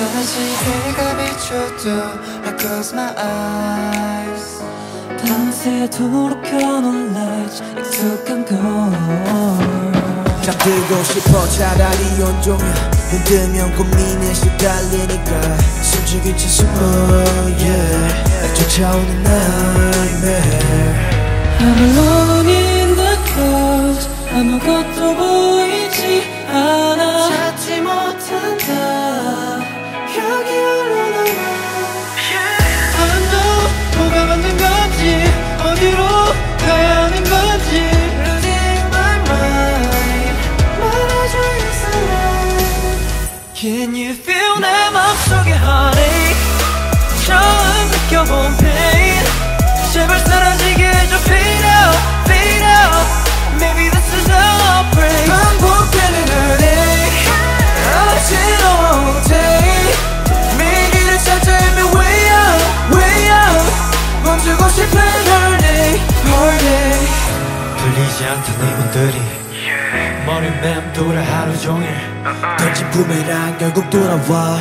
저다시 해가 비춰도 I close my eyes 밤새도록 켜놓은 lights 익숙한 걸 잠들고 싶어 차라리 온종일 흔들면 고민에 시달리니까 숨죽인 채 숨어 yeah 날 쫓아오는 nightmare I'm alone in the clouds 아무것도 보이지 않아 찾지 못한다 여기 올라와 yeah. I know 뭐가 맞는 건지 어디로 가야 하는 건지 Losing my mind 말아줘 이 사랑 Can you feel 내 맘속의 heartache 처음 느껴본 pain 제발 사라지게 해줘 Fade out, fade out Maybe this is our break 반복되는 heartache I don't know all day 매일 길을 찾아 헤매 way out, way out 멈추고 싶은 all day, all day 들리지 않던 이분들이 머리 맴돌아 하루 종일 던진 부메랑 결국 돌아와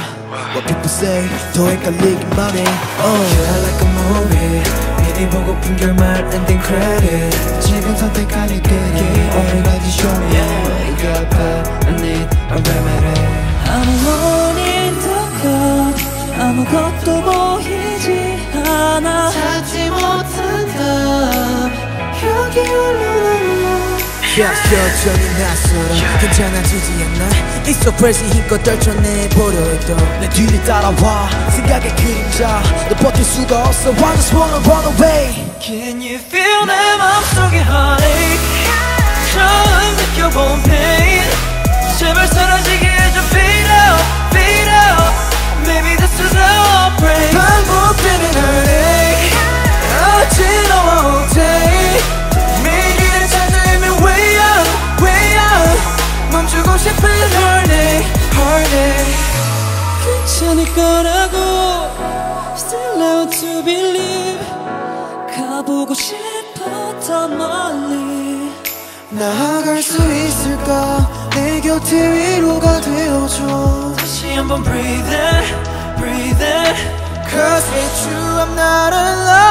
What people say 더 헷갈리긴 말해 Yeah, like a movie 이 보고픈 결말 ending credit 지금 선택한 이들이 오늘까지 show me 이거 아파 I need a remedy I'm alone in the clouds 아무것도 보이지 않아 찾지 못한다 여기 올라와 여전히 낯설어 괜찮아지지 않나 It's so crazy 힘껏 떨쳐내보려 해도 내 뒤를 따라와 생각의 그림자 너 버틸 수가 없어 I just wanna run away Can you feel 내 맘속의 heartache 처음 느껴본 pain 제발 사라지게 해줘 Fade out, fade out Maybe this is our break 반복되는 heartache 어지러워 all day 멈추고 싶은 heartache, heartache 괜찮을 거라고 Still out to believe 가보고 싶어 더 멀리 나아갈 수 있을까 내 곁에 위로가 되어줘 다시 한번 breathe in, breathe in Cause it's true I'm not alone